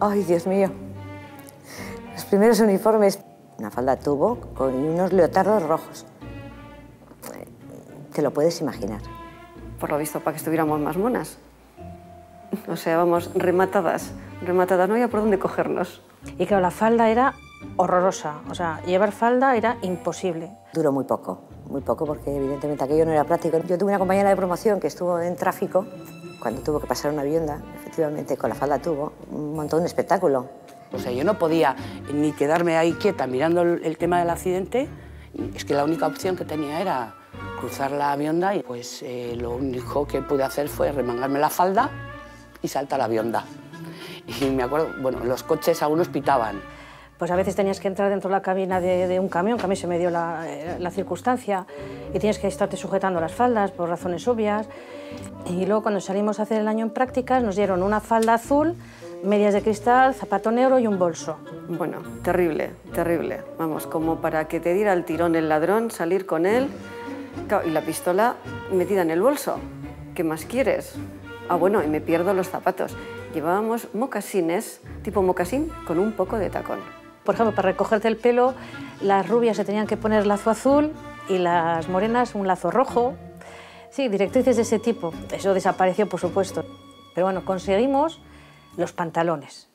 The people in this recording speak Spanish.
Ay, Dios mío. Los primeros uniformes. Una falda tubo con unos leotardos rojos. Te lo puedes imaginar. Por lo visto, para que estuviéramos más monas. O sea, vamos, rematadas. Rematadas, no había por dónde cogernos. Y claro, la falda era horrorosa. O sea, llevar falda era imposible. Duró muy poco. Muy poco, porque evidentemente aquello no era práctico. Yo tuve una compañera de promoción que estuvo en tráfico cuando tuvo que pasar una vivienda, efectivamente, con la falda tuvo, montó un espectáculo. O sea, yo no podía ni quedarme ahí quieta mirando el tema del accidente. Es que la única opción que tenía era cruzar la bionda y pues lo único que pude hacer fue remangarme la falda y saltar la bionda. Y me acuerdo, bueno, los coches algunos pitaban. Pues a veces tenías que entrar dentro de la cabina de un camión, que a mí se me dio la circunstancia, y tenías que estarte sujetando las faldas por razones obvias. Y luego cuando salimos a hacer el año en prácticas nos dieron una falda azul, medias de cristal, zapato negro y un bolso. Bueno, terrible, terrible. Vamos, como para que te diera el tirón el ladrón, salir con él y la pistola metida en el bolso. ¿Qué más quieres? Ah, bueno, y me pierdo los zapatos. Llevábamos mocasines, tipo mocasín, con un poco de tacón. Por ejemplo, para recogerte el pelo, las rubias se tenían que poner lazo azul y las morenas un lazo rojo. Sí, directrices de ese tipo. Eso desapareció, por supuesto. Pero bueno, conseguimos los pantalones.